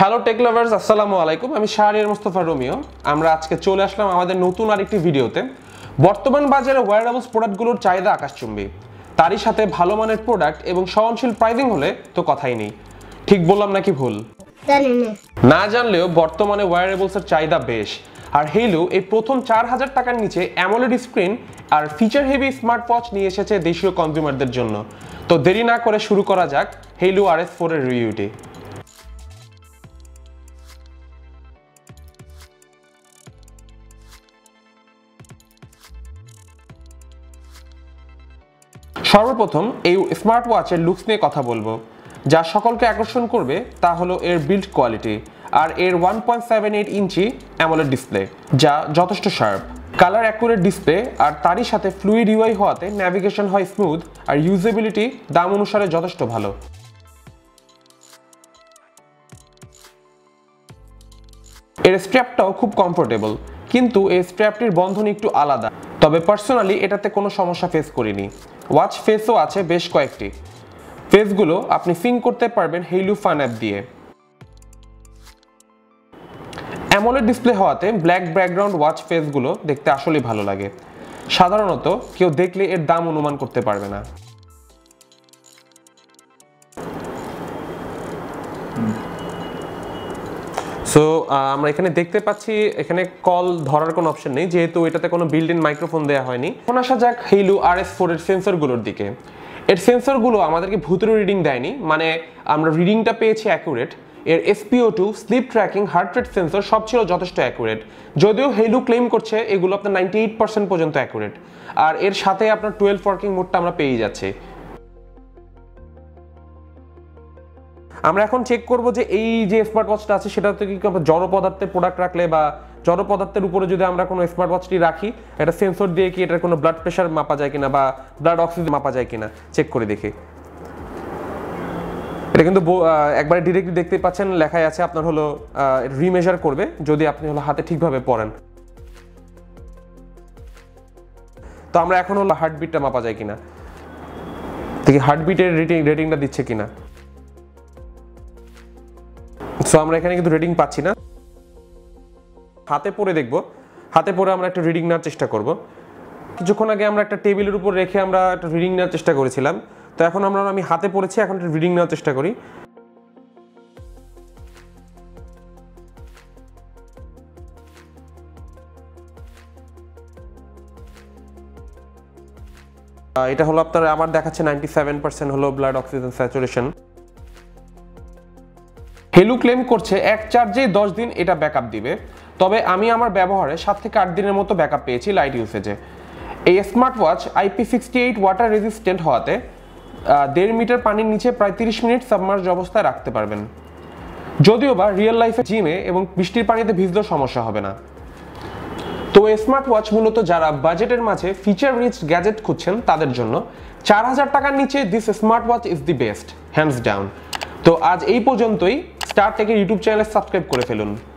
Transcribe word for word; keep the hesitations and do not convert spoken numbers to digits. Hello take lovers, আসসালামু আলাইকুম। আমি শাহরিয়ার মুস্তাফা রোমিও। আমরা আজকে চলে আসলাম আমাদের নতুন আরেকটি ভিডিওতে। বর্তমান বাজারে ওয়্যারেবলস প্রোডাক্টগুলোর চাহিদা আকাশচুম্বী, তারই সাথে ভালো মানের প্রোডাক্ট এবং সহনশীল প্রাইসিং হলে তো কথাই নেই। ঠিক বললাম নাকি ভুল? না জানলেও বর্তমানে ওয়্যারেবলসের চাহিদা বেশ, আর হেইলু এই প্রথম চার হাজার টাকার নিচে অ্যামোলেড স্ক্রিন আর ফিচার হেভি স্মার্ট ওয়াচ নিয়ে এসেছে দেশীয় কনজিউমারদের জন্য। তো দেরি না করে শুরু করা যাক হেইলু আর এস ফোর এর রিভিউটি। সর্বপ্রথম এই স্মার্ট ওয়াচের লুকস নিয়ে কথা বলবো। যা সকলকে আকর্ষণ করবে তা হলো এর বিল্ড কোয়ালিটি আর এর one point seven eight inch AMOLED display, যা যথেষ্ট শার্প। কালার অ্যাকুরেট ডিসপ্লে আর তারই সাথে ফ্লুইড ইউআই হওয়াতে ন্যাভিগেশন হয় স্মুথ, আর ইউজেবিলিটি দাম অনুসারে যথেষ্ট ভালো। এর স্ট্র্যাপটাও খুব কমফোর্টেবল, কিন্তু এই স্ট্র্যাপটির বন্ধনী একটু আলাদা। তবে পার্সোনালি এটাতে কোনো সমস্যা ফেস করিনি। ওয়াচ ফেসও আছে বেশ কয়েকটি। ফেসগুলো আপনি সিঙ্ক করতে পারবেন হেইলু ফান অ্যাপ দিয়ে। অ্যামোলেড ডিসপ্লে হওয়াতে ব্ল্যাক ব্যাকগ্রাউন্ড ওয়াচ ফেসগুলো দেখতে আসলেই ভালো লাগে। সাধারণত কেউ দেখলে এর দাম অনুমান করতে পারবে না। সো আমরা এখানে দেখতে পাচ্ছি এখানে কল ধরার কোনো অপশন নেই, যেহেতু এটাতে কোনো বিল্ড ইন মাইক্রোফোন দেওয়া হয়নি। এখন আসা যাক হেইলু আর এস ফোর এর সেন্সরগুলোর দিকে। এর সেন্সরগুলো আমাদেরকে ভুতুরে রিডিং দেয়নি, মানে আমরা রিডিংটা পেয়েছি অ্যাকুরেট। এর S P O two, sleep tracking, heart rate sensor সব ছিল যথেষ্ট অ্যাকুরেট, যদিও হেইলু ক্লেম করছে এগুলো আপনার নাইনটি এইট পার্সেন্ট পর্যন্ত অ্যাকুরেট। আর এর সাথে আপনার টুয়েলভ ওয়ার্কিং মোডটা আমরা পেয়ে যাচ্ছি। আমরা এখন চেক করব যে এই যে স্মার্ট ওয়াচটা আছে সেটাতে কি আমরা জড় পদার্থের প্রোডাক্ট রাখলে বা জড় পদার্থের উপরে যদি আমরা কোনো স্মার্ট ওয়াচটি রাখি, এটা সেন্সর দিয়ে কি এটার কোনো ব্লাড প্রেশার মাপা যায় কিনা বা ব্লাড অক্সিজেন মাপা যায় কিনা চেক করে দেখি। এটা কিন্তু একবারে ডিরেক্টলি দেখতে পাচ্ছেন লেখাই আছে আপনার হলো রিমেজার করবে যদি আপনি হলো হাতে ঠিকভাবে পড়েন। তো আমরা এখন হলো হার্টবিটটা মাপা যায় কিনা দেখি, হার্টবিটের রেটিং রেটিংটা দিচ্ছে কিনা। সো আমরা এখানে কিন্তু রিডিং পাচ্ছি না, হাতে পরে দেখব। হাতে পরে আমরা একটা রিডিং নেওয়ার চেষ্টা করব। কিছুক্ষণ আগে আমরা একটা টেবিলের উপর রেখে আমরা একটা রিডিং নেওয়ার চেষ্টা করেছিলাম, তো এখন আমরা আমি হাতে পড়েছি, এখন একটা রিডিং নেওয়ার চেষ্টা করি। এটা হলো আপনার আবার দেখাচ্ছে নাইনটি সেভেন পার্সেন্ট হলো blood oxygen saturation. Haylou claim করছে এক চার্জেই দশ দিন এটা ব্যাকআপ দিবে, তবে আমি আমার ব্যবহারে সাত থেকে আট দিনের মতো ব্যাকআপ পেয়েছি লাইট ইউসেজে। এই smart watch I P sixty eight water resistant হওয়াতে দেড় মিটার পানির নিচে প্রায় তিরিশ মিনিট সাবমার্জ অবস্থায় রাখতে পারবেন, যদিও বা রিয়েল লাইফে জিমে এবং বৃষ্টির পানিতে ভিজলেও সমস্যা হবে না। তো স্মার্ট ওয়াচ মূলত যারা বাজেটের মাঝে ফিচার রিচ গ্যাজেট খুঁজছেন তাদের জন্য। চার হাজার টাকার নিচে this smart watch is the best, hands down. তো আজ এই পর্যন্তই। স্টার থেকে ইউটিউব চ্যানেল সাবস্ক্রাইব করে ফেলুন।